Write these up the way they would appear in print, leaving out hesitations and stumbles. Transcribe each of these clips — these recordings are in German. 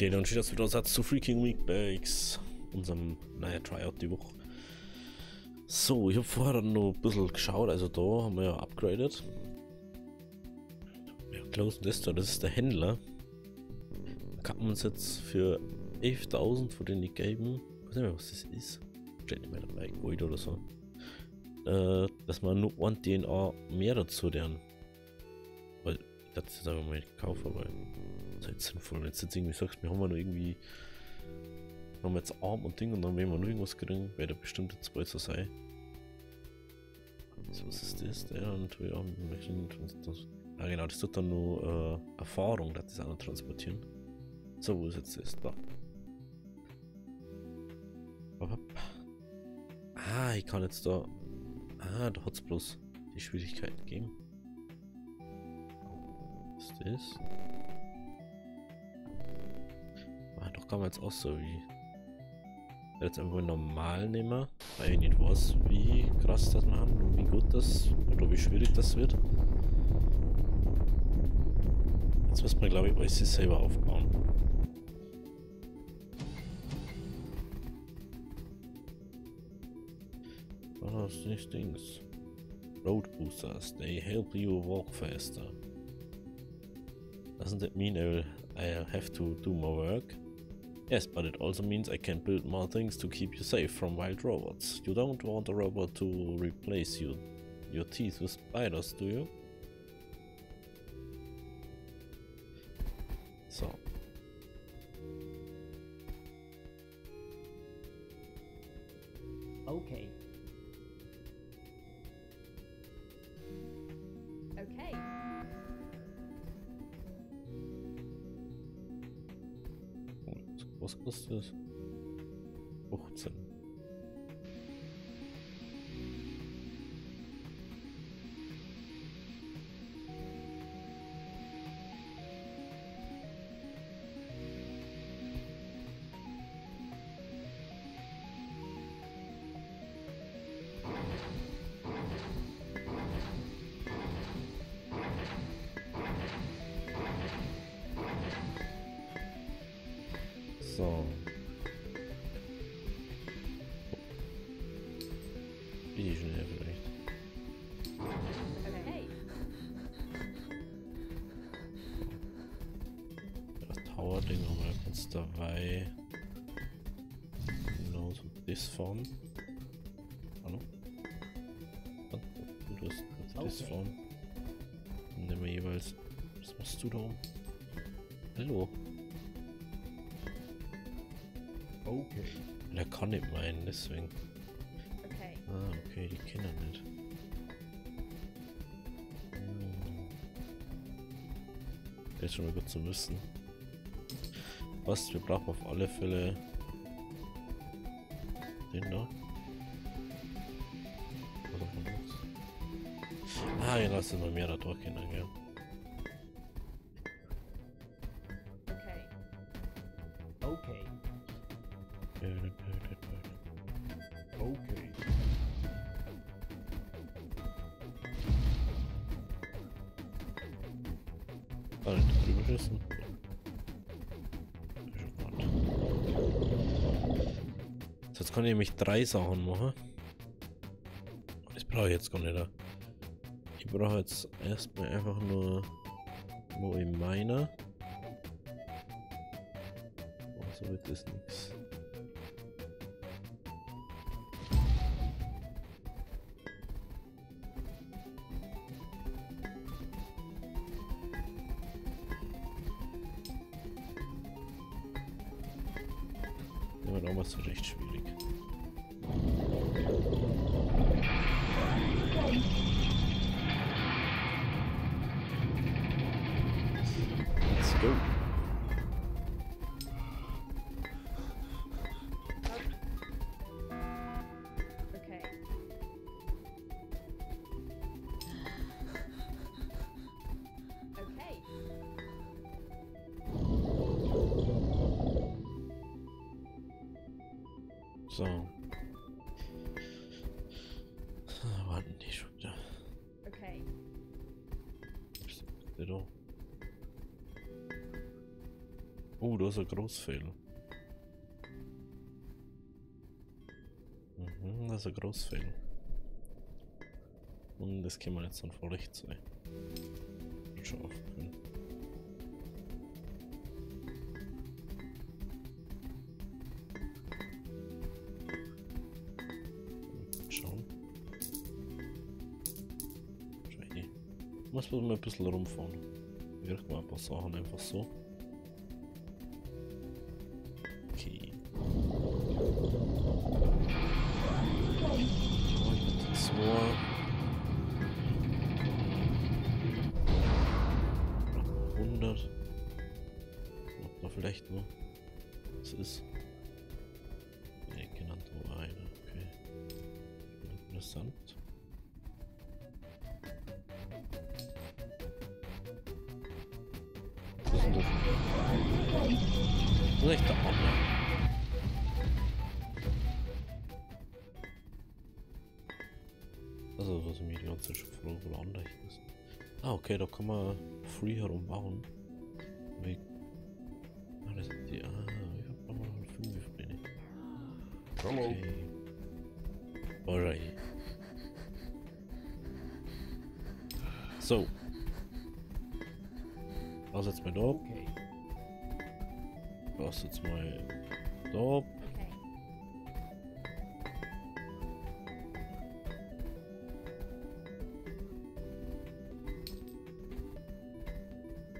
Den und steht das wieder Satz zu Freaking Meatbags, unserem, naja, Tryout die Woche. So, ich habe vorher dann noch ein bisschen geschaut, also da haben wir ja upgradet. Wir closen das da, das ist der Händler. Kann man uns jetzt für 11.000 von denen geben, ich weiß nicht mehr was das ist, steht nicht mehr dabei, Gold oder so. Dass man nur ein DNA mehr dazu deren. Weil ich dachte, das einfach mal gekauft, aber das ist halt sinnvoll. Jetzt irgendwie sagst, wir haben nur irgendwie, haben wir jetzt Arm und Ding und dann werden wir nur irgendwas kriegen, wäre bestimmt jetzt bald so sein. So, was ist das? Der natürlich auch das. Ah genau, das tut dann nur Erfahrung, dass das auch noch transportieren. So, wo ist jetzt das? Da. Ah, ich kann jetzt da. Ah, da hat es bloß die Schwierigkeit gegeben. Was ist das? Ah, doch kann man jetzt auch so wie. Ich werde jetzt einfach normal nehmen, weil ich nicht weiß, wie krass das machen und wie gut das oder wie schwierig das wird. Jetzt müssen wir, glaube ich, alles selber aufbauen. Was nicht Dings? Road boosters, they help you walk faster. Doesn't that mean I'll have to do more work? Yes, but it also means I can build more things to keep you safe from wild robots. You don't want a robot to replace you, your teeth with spiders, do you? So. Okay. Okay. Was kostet das? 15. So. Bin ich schon hier vielleicht. Okay. Das Tower-Ding haben wir jetzt dabei. Genau so this form. Hallo? Du hast this form. Nehmen wir jeweils. Was machst du da oben? Hallo? Okay. Der kann nicht meinen, deswegen. Okay. Ah, okay, die Kinder nicht. Das ist schon mal gut zu wissen. Was, wir brauchen auf alle Fälle den da. Was haben wir noch? Ah, hier lassen wir mehr da durchgehen, gell? Okay. Ah, nicht drüber schießen. So, jetzt kann ich nämlich 3 Sachen machen. Das brauche ich jetzt gar nicht da. Ich brauche jetzt erstmal einfach nur neue Miner. Oh, so wird das nichts. Auch was recht schwierig. Let's go. Okay. Okay. So. Warten die schon wieder. Okay. Bitte doch. Oh, das ist ein Großfehler. Mhm, das ist ein Großfehler. Und das können wir jetzt dann vor rechts sein. Schon aufgehen. Schauen. Schau hier. Muss man mal ein bisschen rumfahren. Wirkt mal ein paar Sachen einfach so. Okay. So. Vielleicht nur. Was ist? Ne, genannt nur eine. Okay. Interessant. Was ist denn das? Das ist echt der Hammer. Also, was ich mich die ganze Zeit schon frage, wo der Anrecht ist. Ah, okay, da kann man free herum bauen. Weg. Die, ah, ich hab nochmal 5 von denen. Hallo. Alright. So. Da setzt man da. Okay. Da setzt man da. Okay.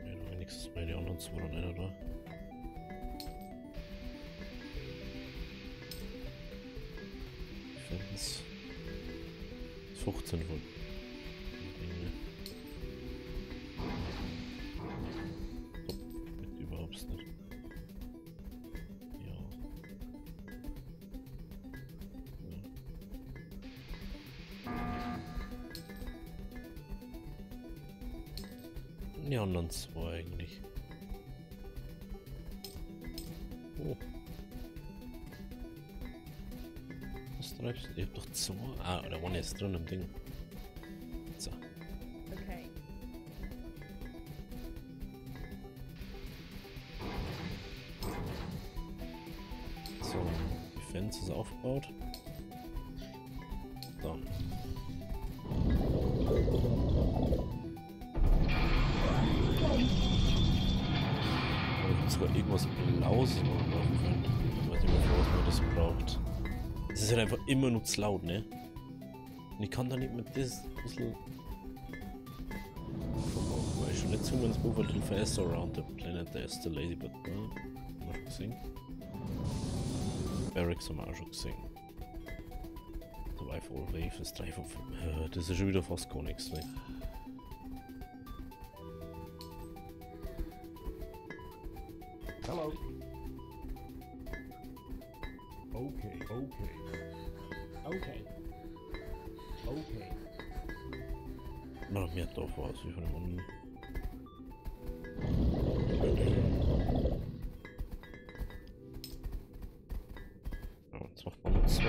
Ja, wenigstens mal die anderen 2 oder einer da. Fans. 15 Volt. Mit überhaupt nicht. Ja. Ja. Die anderen 2 eigentlich. Oh. Ich hab doch 2. Ah, der One ist drin im Ding. So. Okay. So, die Fans ist aufgebaut. So. Da gibt sogar irgendwas Blaues noch machen können. Ich weiß nicht mehr, was man das braucht. Es ist halt einfach immer nur zu laut, ne? Und ich kann da nicht mit das bisschen. Weil schon letztes Mal ins Buch war, too fast around the planet, there's the ladybird. Haben wir schon gesehen? Barracks haben wir auch schon gesehen. 2 von Wave ist 3 von 5. Das ist schon wieder fast gar nichts, ne? Hallo! Okay, okay. Okay. Okay. Na, mir doch was wie von dem Mund. Ja, jetzt macht man noch 2.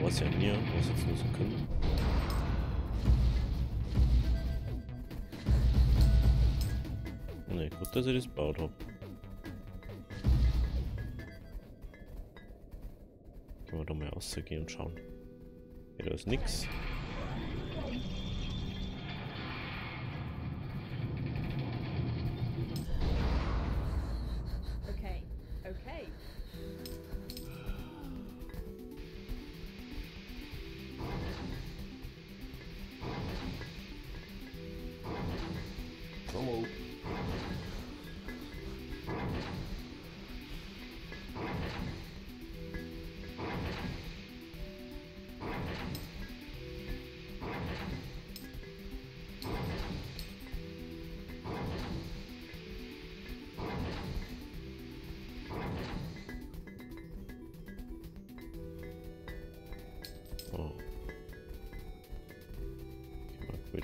Was ja mir, was jetzt nur so können. Ne, gut, dass ich das gebaut habe. Können wir da mal rauszugehen und schauen. Hier, da ist nix. Okay, okay.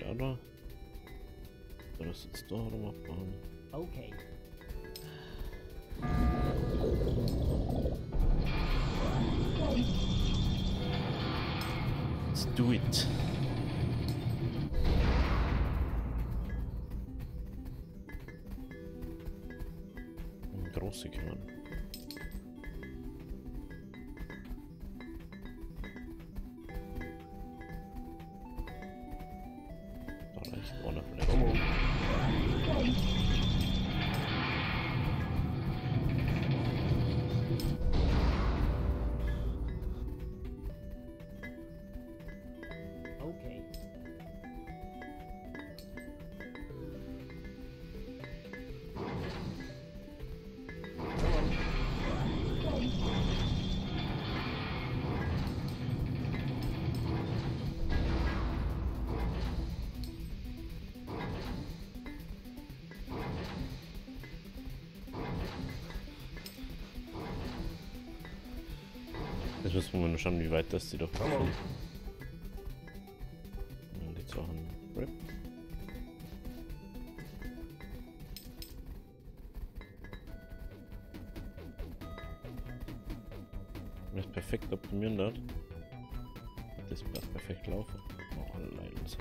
Hallo. Dann ist jetzt da rum abbauen. Okay. Let's do it. große kümmern. Da reicht Wolle vielleicht. Jetzt müssen wir mal schauen, wie weit das die doch kommen. Dann geht's auch an Rip. Wenn es perfekt optimieren wird, wird das Blatt perfekt laufen. Oh, leider so.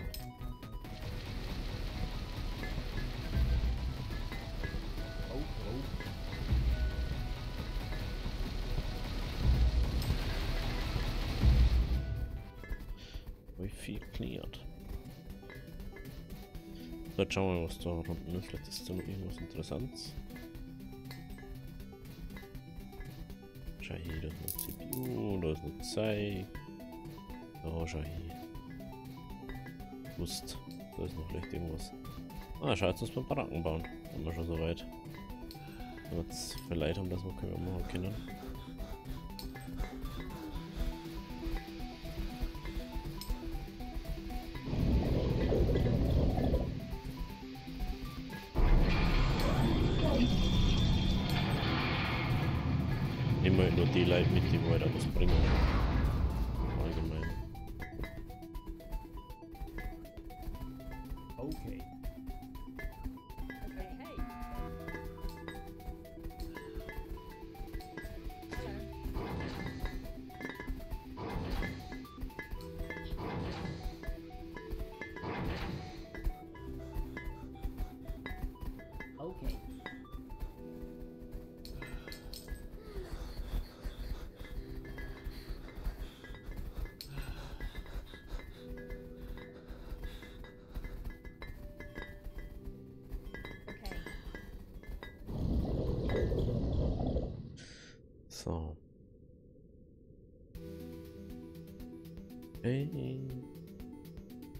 Viel cleared. So, jetzt schauen wir mal, was da unten ist. Vielleicht ist da noch irgendwas Interessantes. Schau hier, da ist eine CPU, da ist eine Zeit. Oh, schau hier. Lust. Da ist noch vielleicht irgendwas. Ah, schau, jetzt müssen wir Baracken bauen. Haben wir schon soweit. Wenn wir jetzt vielleicht haben, das wir können wir machen können. Immer nur die Leute mit, die weiter was bringen. Allgemein. Okay. Okay, hey. Okay. So. Hey.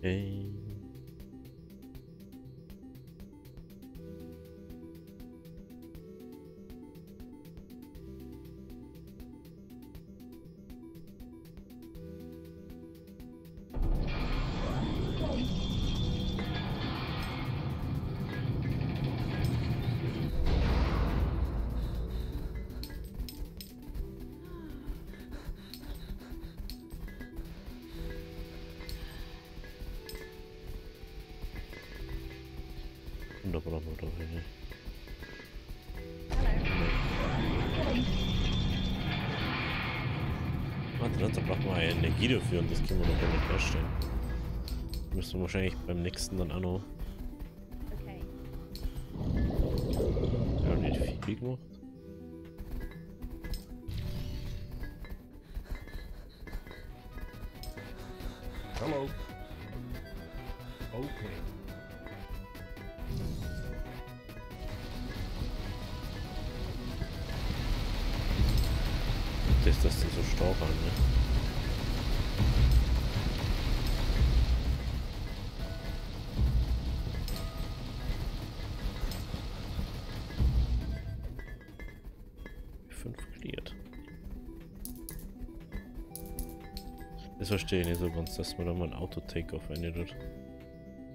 Hey. No problem over here. Warte, da braucht man Energie dafür und das können wir noch gar nicht herstellen. Müssen wir wahrscheinlich beim nächsten dann auch noch. Okay. Wir haben nicht viel gemacht. Hallo. Okay. Ist das denn so staubern, ne? Fünf cleared. Das verstehe ich nicht so ganz, dass man da mal ein Auto-Takeoff einlädt.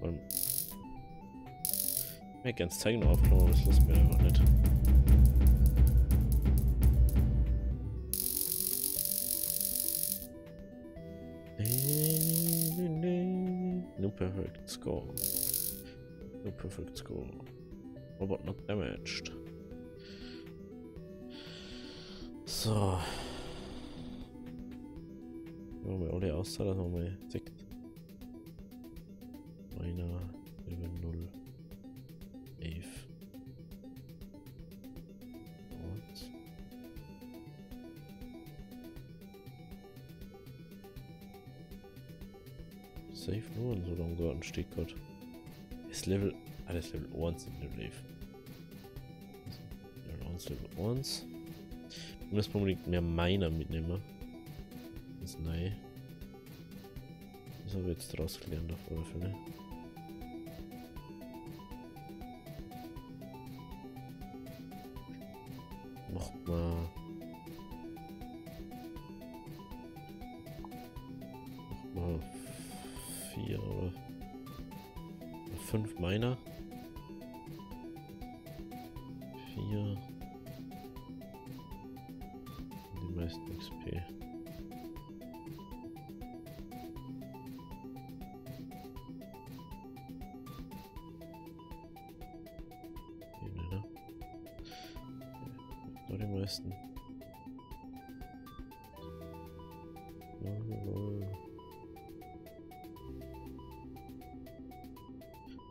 Ich will ganz zeigen noch aufklauen, aber das lässt mir einfach nicht. No perfect score. No perfect score. Robot not damaged. So. Wenn wir alle auszahlen, haben wir gesagt. Meiner Level 0. 11. safe no one's long gotten Stickcod. It's level. And it's level 1 I believe. Level 1. Ich muss unbedingt mehr Miner mitnehmen. Das ist neu. Das habe ich jetzt rausgelernt auf alle Fälle. Macht man. Macht man 4 oder 5 Miner. 4. Die meisten XP. Die meisten.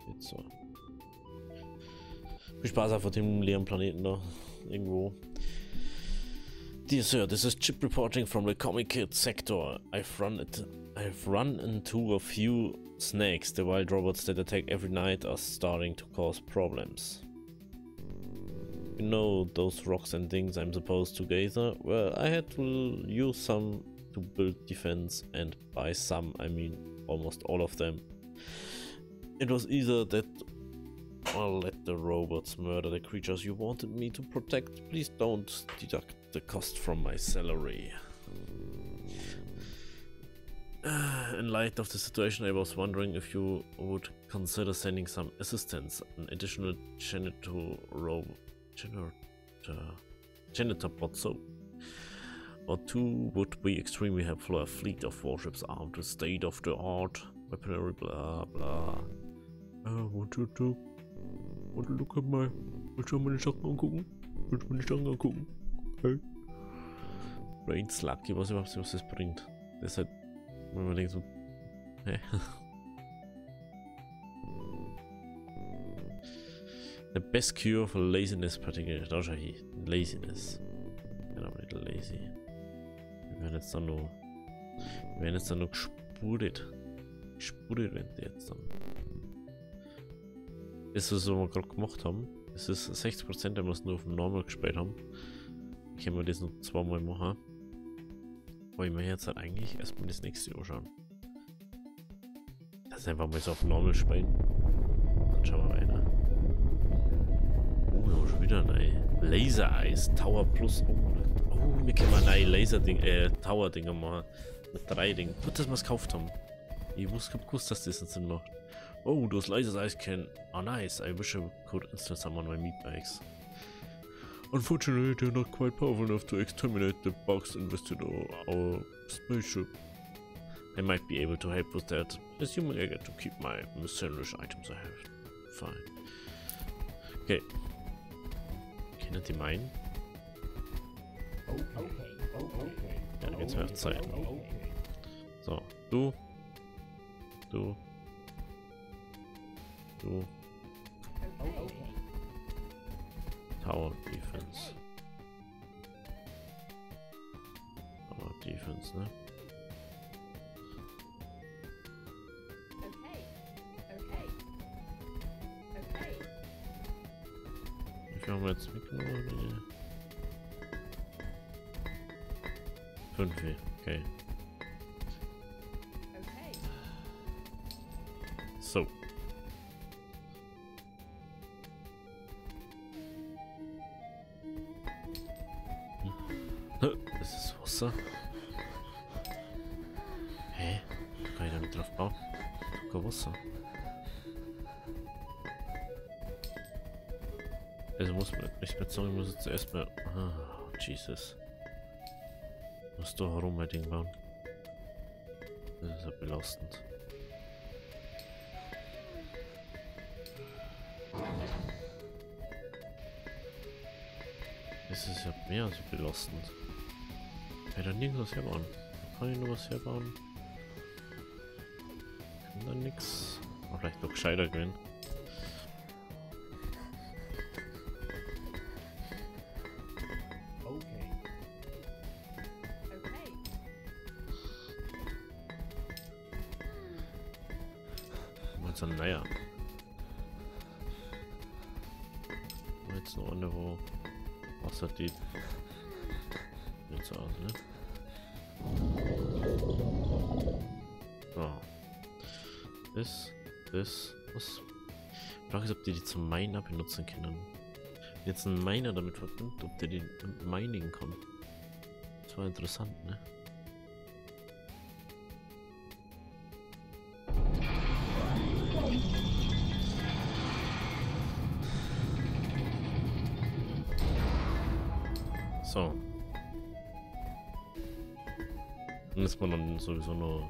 Jetzt so. Viel Spaß auf dem leeren Planeten da. Irgendwo. Dear sir, this is Chip reporting from the Comic Kid sector. I've run into a few snakes. The wild robots that attack every night are starting to cause problems. You know those rocks and things I'm supposed to gather? Well, I had to use some to build defense, and by some I mean almost all of them. It was either that or let the robots murder the creatures you wanted me to protect. Please don't deduct the cost from my salary. In light of the situation, I was wondering if you would consider sending some assistance, an additional janitor bot or two would be extremely helpful. A fleet of warships armed with state-of-the-art weaponry, blah blah. Want to look at my? Willst du meine Sachen angucken? Hey. Brain Slug, ich weiß überhaupt nicht, was das bringt. Deshalb, wenn man denkt so, hä? The best cure for laziness, particularly laziness. Genau, nicht lazy. Wir werden jetzt dann noch gespudelt werden die jetzt dann. Das ist, was wir gerade gemacht haben. Es ist 60%, wenn wir es nur auf dem Normal gespielt haben. Ich kann mir das noch zweimal machen. Aber ich möchte jetzt halt eigentlich erstmal das nächste Jahr schauen. Das einfach mal so auf Normal spielen. Dann schauen wir weiter. Oh, schon wieder ein Laser-Eis, Tower Plus. Oh, wir können mal ein Laser-Ding, Tower-Dinger machen. Mit 3 Dingen. Gut, dass wir es gekauft haben. Ich wusste, dass das einen Sinn macht. Oh, those lasers I can. Oh, nice. I wish I could instantly summon my meatbags. Unfortunately, they're not quite powerful enough to exterminate the bugs invested in our spaceship. I might be able to help with that, assuming I get to keep my miscellaneous items I have. Fine. Okay. Can I mine? Okay. Dann geht's mehr auf Zeit. So, du. Tower Defense. Tower Defense, ne? Okay. Ich habe jetzt mitgenommen. 5, okay. So. Das ist Wasser. Hä? Da kann ich damit drauf bauen. Guck, Wasser. Also muss man nicht mehr sagen, ich muss jetzt erst mal. Oh, Jesus. Ich muss da herum mein Ding bauen. Das ist ja belastend. Das ist ja mehr als belastend. Ich kann da nirgends was herbauen. Kann ich nur was herbauen? Kann da nix. Aber vielleicht doch gescheiter gewinnen. Okay. what's in there. Jetzt eine Runde, wo was hat die jetzt aus, ne? So. Was? Ich frage jetzt, ob die zum Miner benutzen können. Jetzt ein Miner damit verbindet, ob der den Mining kann. Das war interessant, ne? So. Dann ist man dann sowieso nur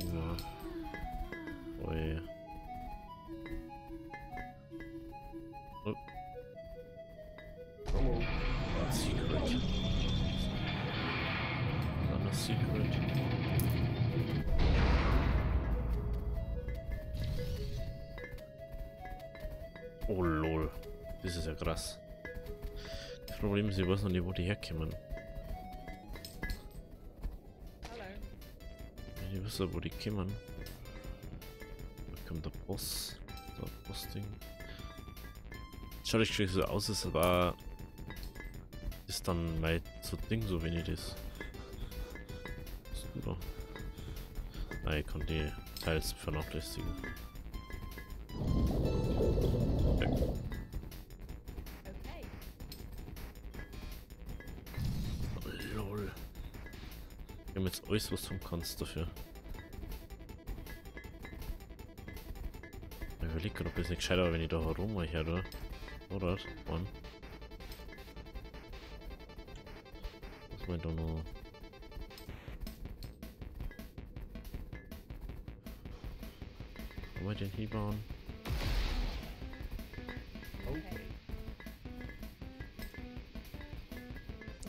immer. Oh yeah. Oh. A secret. Not a secret. Oh lol. Das ist ja krass. Das Problem ist, ich weiß noch nicht, wo die herkommen. Ich weiß nicht, wo die kommen. Da kommt der Boss. Der Boss-Ding. Schaut euch so aus, es war. Ist dann mein so Ding, so wenig ist. Ist super. Nein, ich kann die teils vernachlässigen. Jetzt alles, was du kannst dafür. Ich überlege gerade, ob es nicht gescheiter wäre, wenn ich da herumreiche, oder? Oder? Mann. Was meint da noch? Wollen wir den hier bauen?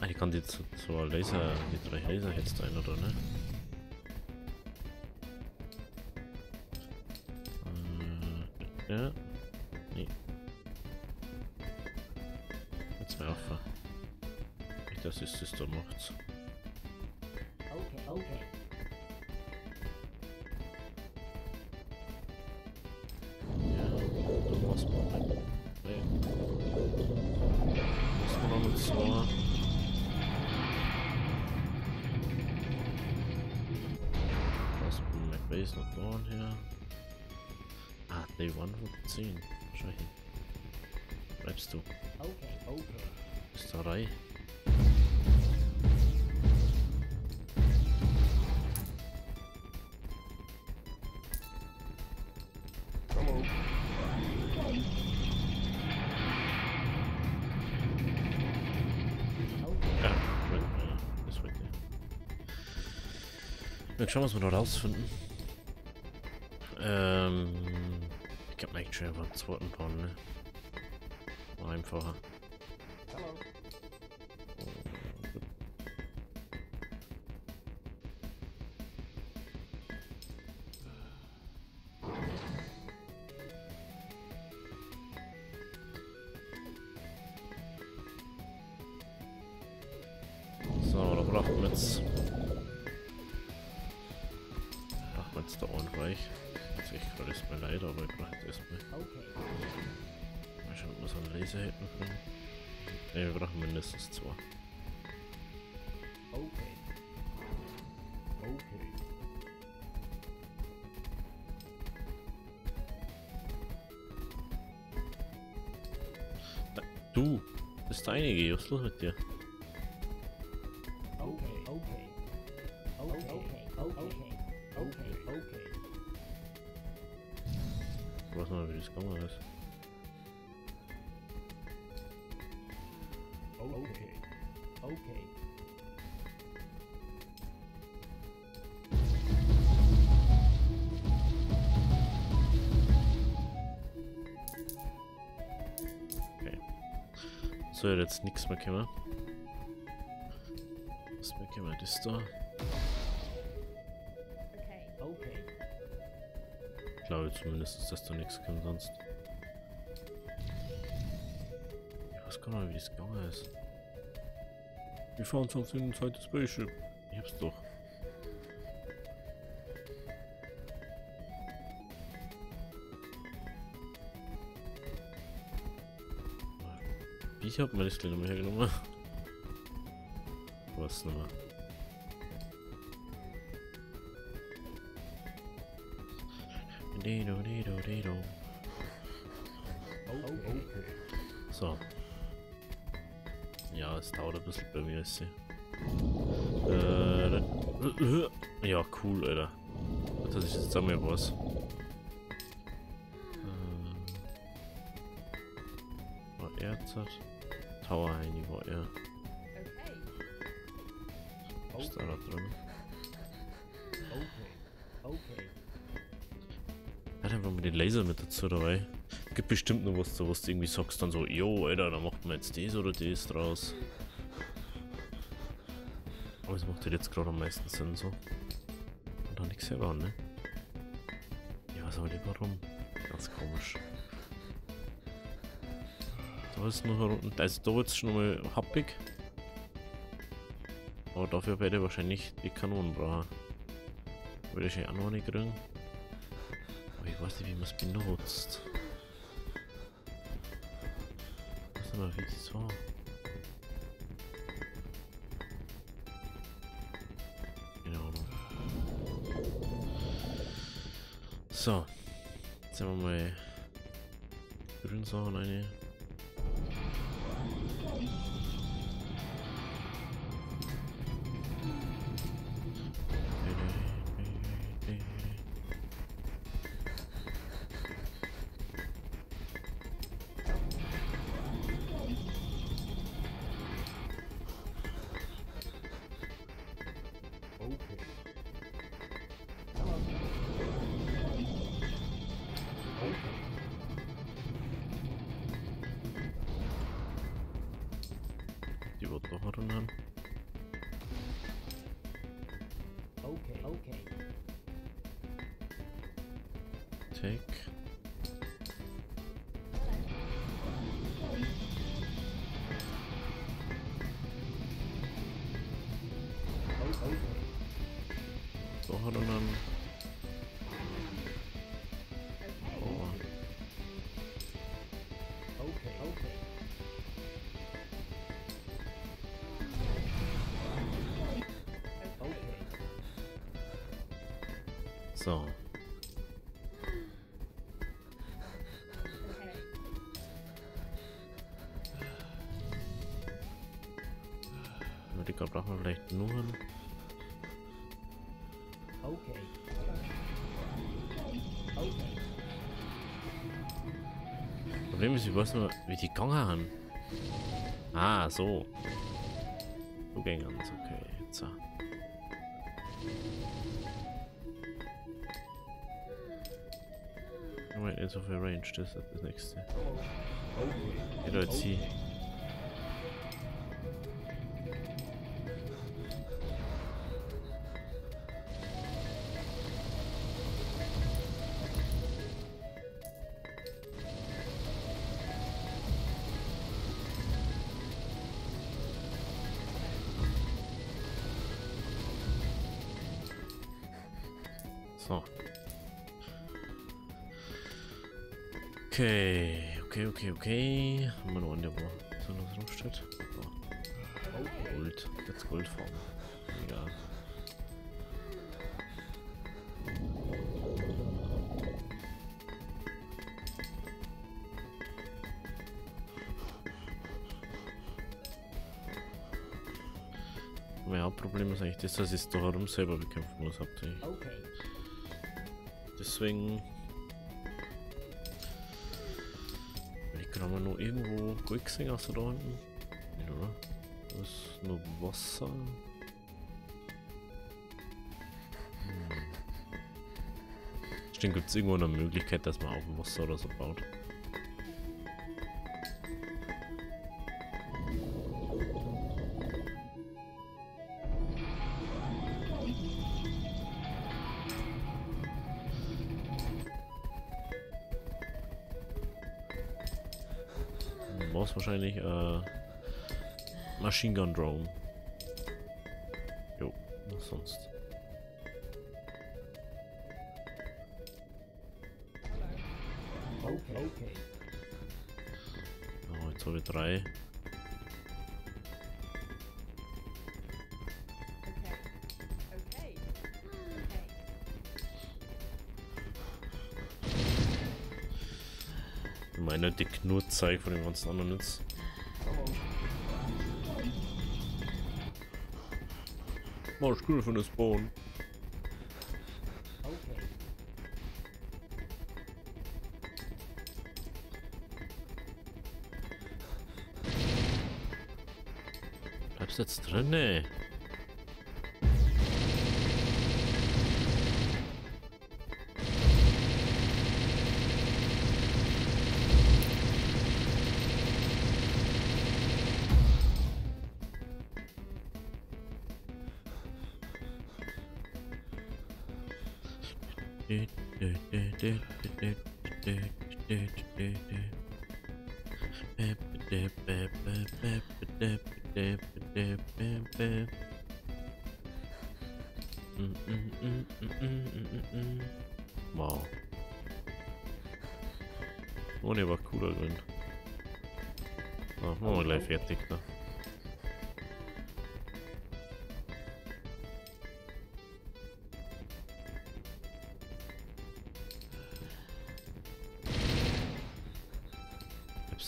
Ich kann die zu Laser, die 3 Laser jetzt ein, oder ne? Ja. Nee. Jetzt mal auf. Nicht, dass es das da macht. Okay. Ja, du musst mal rein. Nee. Muss man noch mit 2. Ist noch dauernd her. Ah, Day 110. Schau hin. Bleibst du. Okay. Bist du rein? Ja, das wird ja. Dann schauen wir uns mal noch rausfinden. Ich hab eigentlich schon einfach einen zweiten Porn, ne? War einfacher. So, da brauchen wir jetzt. Machen wir jetzt da unten reich. Ich brauche erstmal leider, aber ich brauche erstmal. Mal schauen, ob wir so einen Laser hätten können. Ne, wir brauchen mindestens 2. Okay. Da, du! Das ist deine Idee, was ist los mit dir? Okay. Ich weiß nicht, wie das gegangen ist. Okay. Okay. So, jetzt nichts mehr kommen. Was mehr kommen, das da. Ich glaube zumindest, dass da nichts kommt sonst. Ich weiß gar nicht, wie das gegangen ist. Wir fahren uns auf den zweiten Spaceship. Ich hab's doch. Ich habe meine Stelle nicht hergenommen. Was nochmal? Dido. Okay. So. Ja, es dauert ein bisschen bei mir, ist sie. Ja, cool, Alter. Das ist jetzt einmal was. War Erzat? Tower Heini war er. Ist da noch drin? Okay. Er hat einfach mal den Laser mit dazu dabei. Gibt bestimmt noch was, wo du irgendwie sagst dann so, yo, Alter, da macht man jetzt das oder das draus. Aber es macht jetzt gerade am meisten Sinn so. Und dann nichts selber, ne? Ja, was aber nicht warum? Ganz komisch. Da ist noch unten, also da wird es schon mal happig. Aber dafür werde ich wahrscheinlich die Kanonen brauchen. Würde ich ja auch noch nicht kriegen. Aber ich weiß nicht, wie man es benutzt. Wie das war. Genau. So. Jetzt haben wir mal grüne Sachen rein. Take. So, hold on. So. Da brauchen wir vielleicht nur einen. Okay. Problem ist, ich weiß nur, wie die gegangen haben. Ah, so. So gehen uns, okay. So. Moment, ist auf der Range, das ist das nächste. Okay, Leute, sie. Okay. Haben wir noch einen, der so noch rumsteht. Oh. Gold. Jetzt Goldform. Egal. Mein Hauptproblem ist eigentlich das, dass ich es da herum selber bekämpfen muss, hauptsächlich. Deswegen. Haben wir noch irgendwo Gold gesehen, außer da hinten? Nicht, oder? Da ist nur Wasser. Stimmt, gibt es irgendwo eine Möglichkeit, dass man auch Wasser oder so baut? Wahrscheinlich Machine Gun Drone. Jo, was sonst? Okay. Oh, jetzt habe ich 3. eigentlich nur Zeug von dem ganzen anderen ist. Mach cool von das Bauen. Bleibst jetzt drin, ey. Wow. Oh ne, war cooler drin. Machen wir mal gleich fertig da.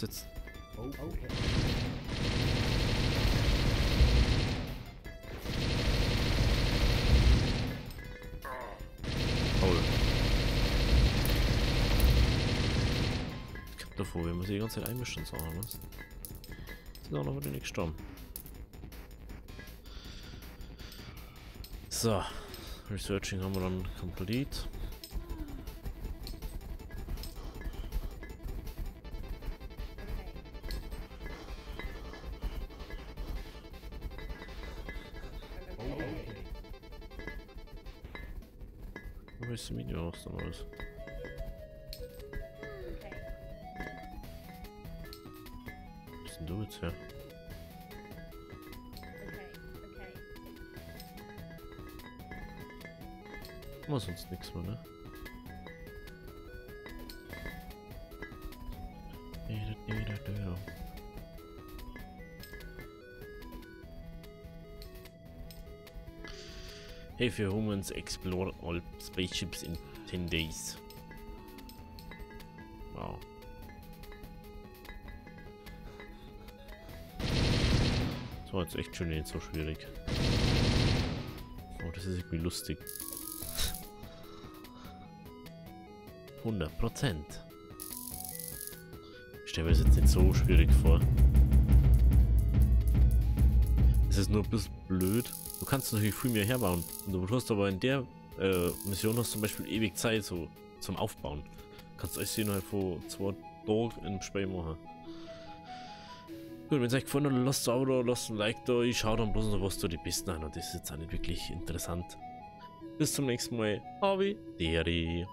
Jetzt. Oh, okay. Ich hab davor, wir müssen die ganze Zeit einmischen, so haben wir es. Sind auch noch wieder nicht gestorben. So, Researching haben wir dann komplett. Ein Video aus dem Haus. Was bist denn du jetzt her? Mal sonst nichts mehr, ne? Hey, for humans, explore all spaceships in 10 days. Wow. Das war jetzt echt schon nicht so schwierig. Oh, das ist irgendwie lustig. 100%. Ich stelle mir das jetzt nicht so schwierig vor. Es ist nur ein bisschen blöd. Du kannst natürlich viel mehr herbauen. Du hast aber in der Mission hast zum Beispiel ewig Zeit so zum Aufbauen. Du kannst euch sehen halt vor 2 Tagen im Spiel machen. Gut, wenn es euch gefallen hat, lasst ein Abo da, lasst ein Like da. Ich schaue dann bloß noch, was du die Besten an. Und das ist jetzt auch nicht wirklich interessant. Bis zum nächsten Mal. Habe Deri.